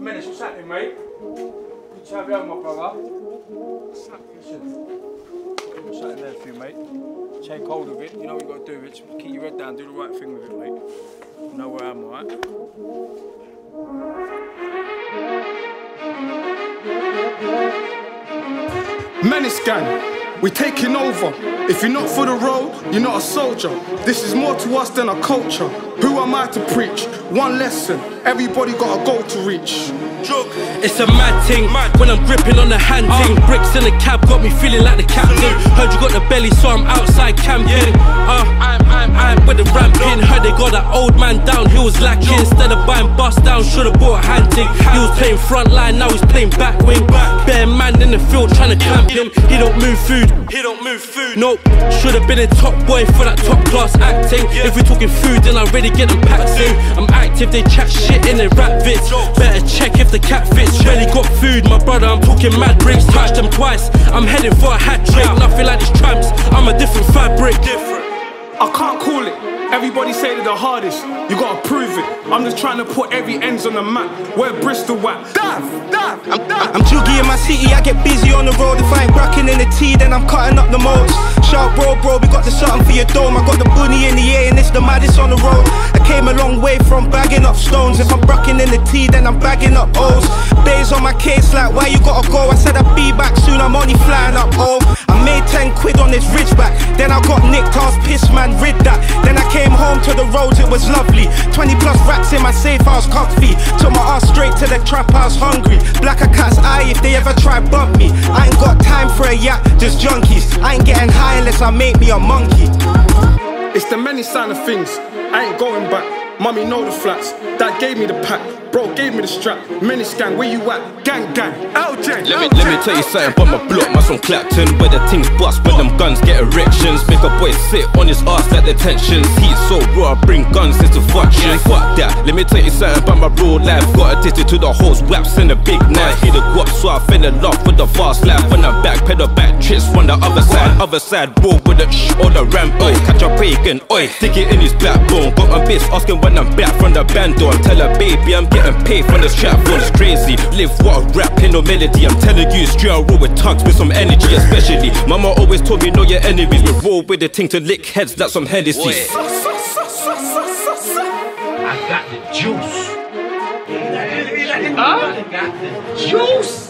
Menace, what's happening, mate? Good to have you on, my brother. What's happening there for you, mate? Take hold of it. You know what you got to do, Rich. Keep your head down, do the right thing with it, mate. You know where I am, alright? Menace Gang. We're taking over. If you're not for the road, you're not a soldier. This is more to us than a culture. Who am I to preach? One lesson, everybody got a goal to reach. JUGG. It's a mad thing, mad. When I'm gripping on the hand thing. Bricks in the cab got me feeling like the captain. Heard you got the belly, so I'm outside camping. I'm with the ramping. Heard they got that old man down, he was lacking. Instead of buying bust down, should've bought a handing. He was playing front line, now he's playing back wing. Bare man in the field trying to camp him. He don't move food. He don't move food. Nope, should've been a top boy for that top class acting. If we're talking food, then I really get them packed in. I'm active, they chat shit in their rap vids. Better check if the cat fits. Really got food, my brother, I'm talking mad bricks. Touched them twice, I'm heading for a hat trick. Nothing like these tramps, I'm a different fabric. I can't call it. Everybody say they're the hardest. You gotta prove it. I'm just trying to put every ends on the map. Where Bristol at? I'm JUGG in my city. I get busy on the road. If I ain't rocking in the T, then I'm cutting up the modes. Sharp road, bro. We got the something for your dome. I got the bunny in the air, and it's the maddest on the road. I came a long way from bagging up stones. If I'm rocking in the T, then I'm bagging up O's. Days on my case, like why you gotta go? I said I'd be back soon. I'm only flying up home. I made 10 quid on this ridgeback. Then I got nicked. I was pissed, man. Rid that. Then I came home to the roads, it was lovely. 20 plus racks in my safe, I was comfy. Took my ass straight to the trap, I was hungry. Black a cat's eye if they ever try bump me. I ain't got time for a yak, just junkies. I ain't getting high unless I make me a monkey. It's the many sign of things, I ain't going back. Mummy know the flats, dad gave me the pack, bro gave me the strap. Menace Gang, where you at? Gang gang, LJ. Let me tell you something about my block, my son Clapton. Where the things bust, where them guns get erections. Make a boy sit on his ass like detentions. Heat so raw, I bring guns into functions. Fuck that, let me tell you something about my real life. Got addicted to the hoes, whaps and the big knife. Hit the guap, so I fell in love with the fast life. When I back, pedal back, tricks from the other side, roll with the shh or the Rambo. Catch a pagan, oi, stick it in his backbone. Got my bitch asking when I'm back from the bando. I'm telling baby I'm getting paid from this trap phone. It's crazy. Live what a rap, ain't no melody. I'm telling you it's true. I roll with tugs with some energy, especially. Mama always told me know your enemies. We roll with the thing to lick heads like some Hennessy. I got the juice. I got the juice.